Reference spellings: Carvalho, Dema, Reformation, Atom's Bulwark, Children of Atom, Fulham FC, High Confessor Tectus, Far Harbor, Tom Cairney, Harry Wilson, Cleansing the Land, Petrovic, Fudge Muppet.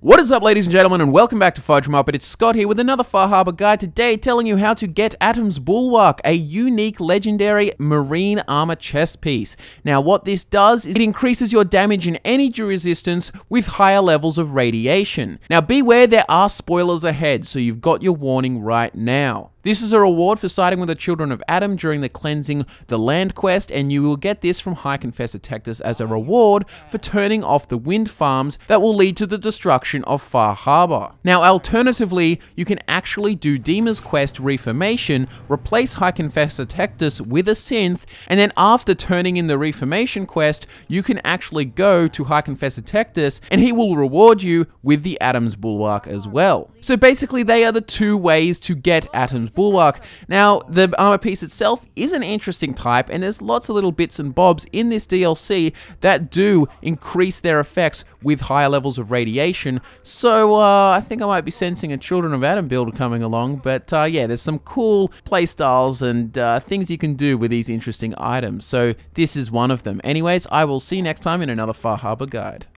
What is up, ladies and gentlemen, and welcome back to Fudge Muppet. It's Scott here with another Far Harbor guide, today telling you how to get Atom's Bulwark, a unique legendary marine armor chess piece. Now what this does is it increases your damage and energy resistance with higher levels of radiation. Now beware, there are spoilers ahead, so you've got your warning right now. This is a reward for siding with the Children of Atom during the Cleansing the Land quest, and you will get this from High Confessor Tectus as a reward for turning off the wind farms that will lead to the destruction of Far Harbor. Now alternatively, you can actually do Dema's quest Reformation, replace High Confessor Tectus with a synth, and then after turning in the Reformation quest, you can actually go to High Confessor Tectus and he will reward you with the Atom's Bulwark as well. So basically they are the two ways to get Atom's Bulwark. Now, the armor piece itself is an interesting type, and there's lots of little bits and bobs in this DLC that do increase their effects with higher levels of radiation. So, I think I might be sensing a Children of Atom build coming along, but yeah, there's some cool playstyles and things you can do with these interesting items. So, this is one of them. Anyways, I will see you next time in another Far Harbor guide.